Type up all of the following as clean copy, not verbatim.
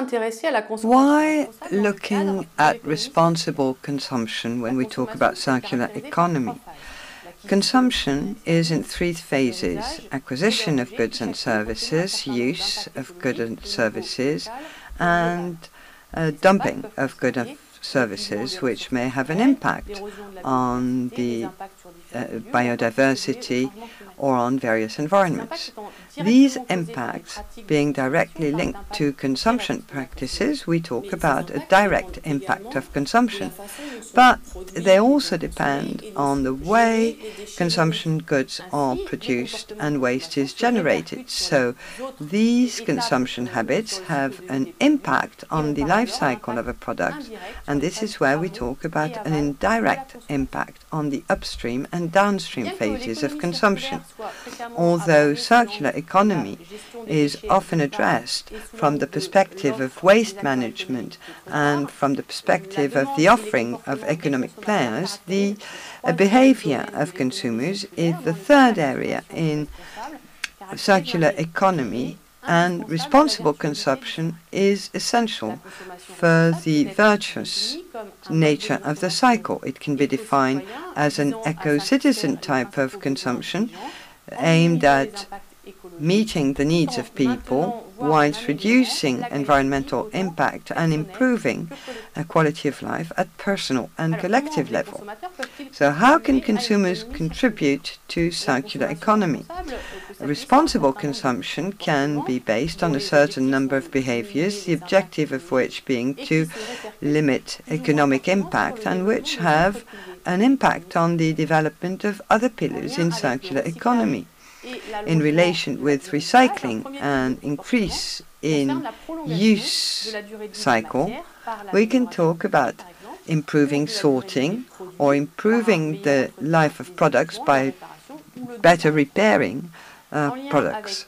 Why looking at responsible consumption when we talk about circular economy? Consumption is in three phases: acquisition of goods and services, use of goods and services, and dumping of goods and services, which may have an impact on the biodiversity or on various environments. These impacts being directly linked to consumption practices, we talk about a direct impact of consumption, but they also depend on the way consumption goods are produced and waste is generated. So these consumption habits have an impact on the life cycle of a product, and this is where we talk about an indirect impact on the upstream and downstream phases of consumption. Although circular economy is often addressed from the perspective of waste management and from the perspective of the offering of economic players, the behavior of consumers is the third area in circular economy, and responsible consumption is essential for the virtuous nature of the cycle. It can be defined as an eco-citizen type of consumption aimed at meeting the needs of people whilst reducing environmental impact and improving quality of life at personal and collective level. So how can consumers contribute to circular economy? Responsible consumption can be based on a certain number of behaviors, the objective of which being to limit economic impact, and which have an impact on the development of other pillars in circular economy. In relation with recycling and increase in use cycle, we can talk about improving sorting or improving the life of products by better repairing products.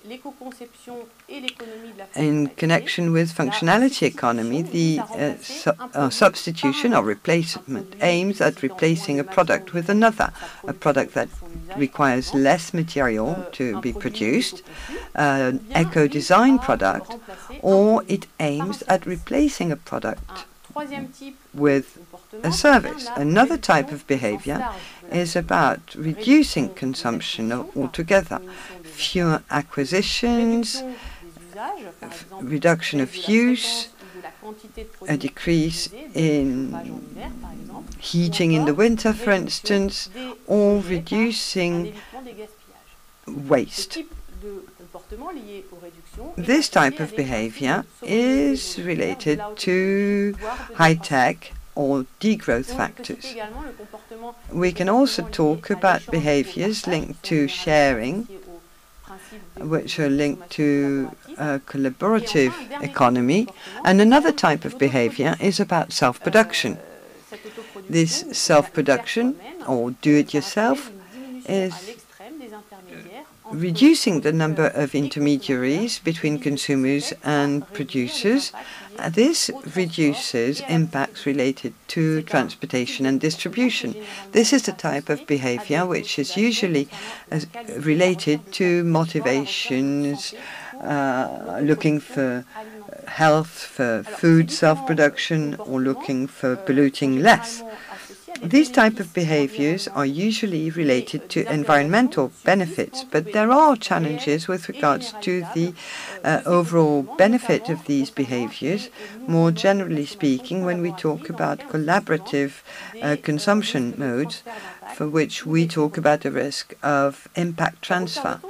In connection with functionality economy, the substitution or replacement aims at replacing a product with another, a product that requires less material to be produced, an eco-design product, or it aims at replacing a product with a service. Another type of behavior is about reducing consumption altogether. Fewer acquisitions, reduction of use, a decrease in heating in the winter, for instance, or reducing waste. This type of behavior is related to high-tech or degrowth factors. We can also talk about behaviors linked to sharing, which are linked to a collaborative economy, and another type of behavior is about self-production. This self-production, or do-it-yourself, is reducing the number of intermediaries between consumers and producers. This reduces impacts related to transportation and distribution. This is the type of behavior which is usually related to motivations, looking for health, for food self-production, or looking for polluting less. These type of behaviors are usually related to environmental benefits, but there are challenges with regards to the overall benefit of these behaviors, more generally speaking, when we talk about collaborative consumption modes, for which we talk about the risk of impact transfer.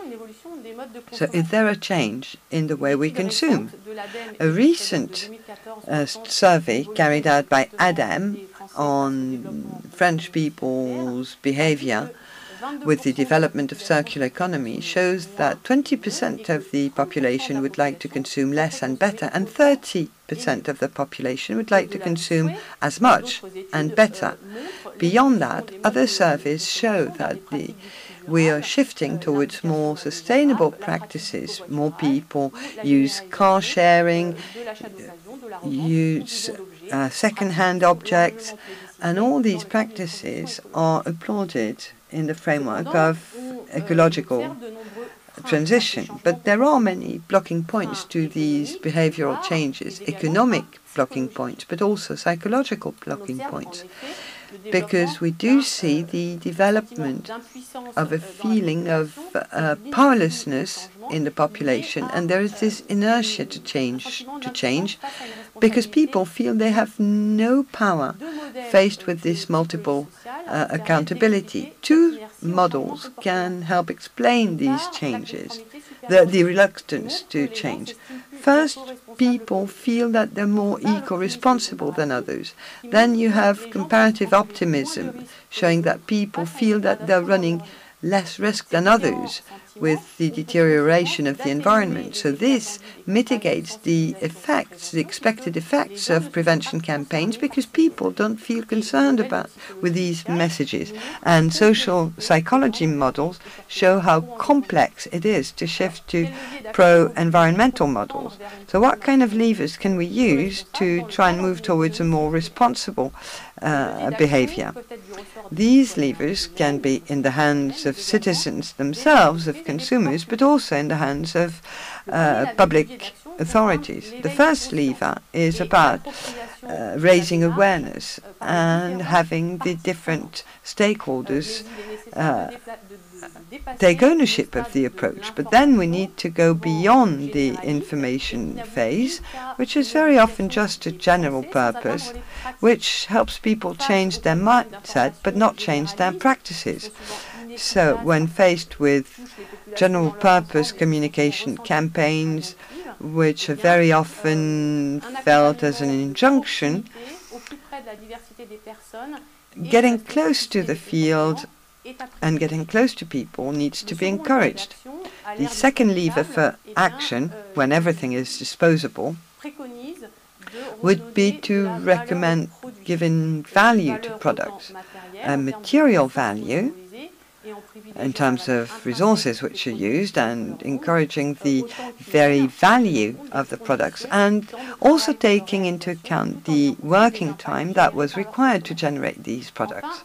So is there a change in the way we consume? A recent survey carried out by ADEME on French people's behavior with the development of circular economy shows that 20% of the population would like to consume less and better, and 30% of the population would like to consume as much and better. Beyond that, other surveys show that we are shifting towards more sustainable practices. More people use car sharing, use second-hand objects, and all these practices are applauded in the framework of ecological transition. But there are many blocking points to these behavioral changes, economic blocking points, but also psychological blocking points, because we do see the development of a feeling of powerlessness in the population, and there is this inertia to change, because people feel they have no power faced with this multiple accountability. Two models can help explain these changes, the reluctance to change. First, people feel that they're more eco-responsible than others. Then you have comparative optimism, showing that people feel that they're running less risk than others with the deterioration of the environment. So this mitigates the effects, the expected effects of prevention campaigns, because people don't feel concerned about with these messages. And social psychology models show how complex it is to shift to pro-environmental models. So what kind of levers can we use to try and move towards a more responsible behavior? These levers can be in the hands of citizens themselves, of consumers, but also in the hands of public authorities. The first lever is about raising awareness and having the different stakeholders take ownership of the approach. But then we need to go beyond the information phase, which is very often just a general purpose, which helps people change their mindset but not change their practices. So when faced with general purpose communication campaigns, which are very often felt as an injunction, getting close to the field and getting close to people needs to be encouraged. The second lever for action, when everything is disposable, would be to recommend giving value to products, a material value in terms of resources which are used, and encouraging the very value of the products, and also taking into account the working time that was required to generate these products.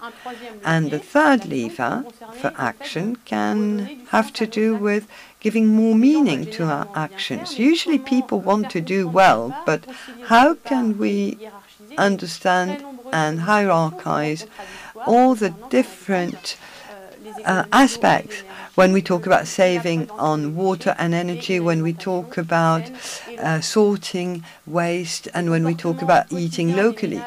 And the third lever for action can have to do with giving more meaning to our actions. Usually people want to do well, but how can we understand and hierarchize all the different aspects when we talk about saving on water and energy, when we talk about sorting waste, and when we talk about eating locally?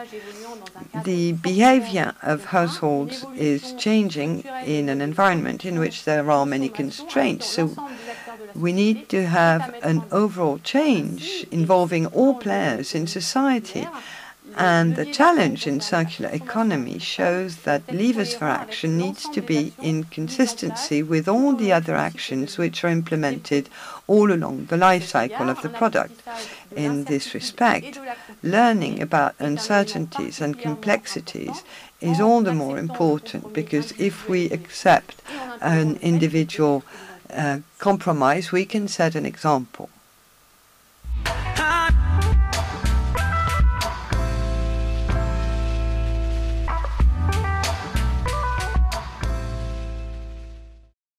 The behavior of households is changing in an environment in which there are many constraints, so we need to have an overall change involving all players in society. And the challenge in circular economy shows that levers for action needs to be in consistency with all the other actions which are implemented all along the life cycle of the product. In this respect, learning about uncertainties and complexities is all the more important, because if we accept an individual compromise, we can set an example.